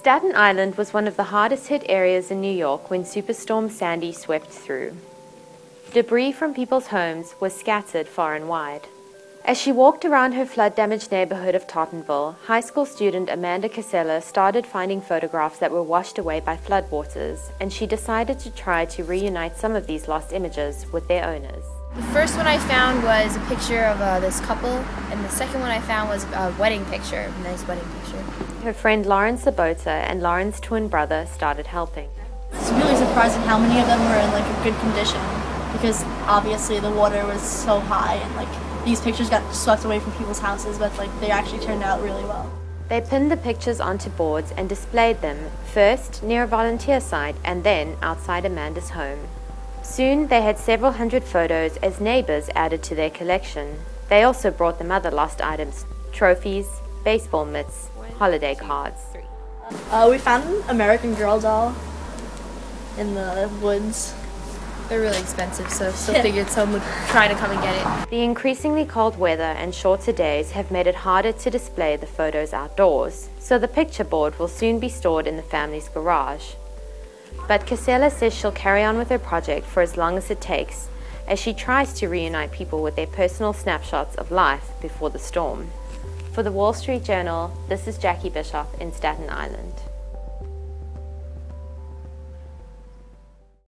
Staten Island was one of the hardest hit areas in New York when Superstorm Sandy swept through. Debris from people's homes was scattered far and wide. As she walked around her flood-damaged neighborhood of Tottenville, high school student Amanda Casella started finding photographs that were washed away by floodwaters, and she decided to try to reunite some of these lost images with their owners. The first one I found was a picture of this couple, and the second one I found was a wedding picture, a nice wedding picture. Her friend Lauren Sabota and Lauren's twin brother started helping. It's really surprising how many of them were in a good condition, because obviously the water was so high and these pictures got swept away from people's houses, but they actually turned out really well. They pinned the pictures onto boards and displayed them, first near a volunteer site and then outside Amanda's home. Soon they had several hundred photos as neighbors added to their collection. They also brought them other lost items, trophies, baseball mitts, holiday cards. We found an American Girl doll in the woods. They're really expensive, so figured someone would try to come and get it. The increasingly cold weather and shorter days have made it harder to display the photos outdoors, so the picture board will soon be stored in the family's garage. But Casella says she'll carry on with her project for as long as it takes, as she tries to reunite people with their personal snapshots of life before the storm. For the Wall Street Journal, this is Jackie Bishop in Staten Island.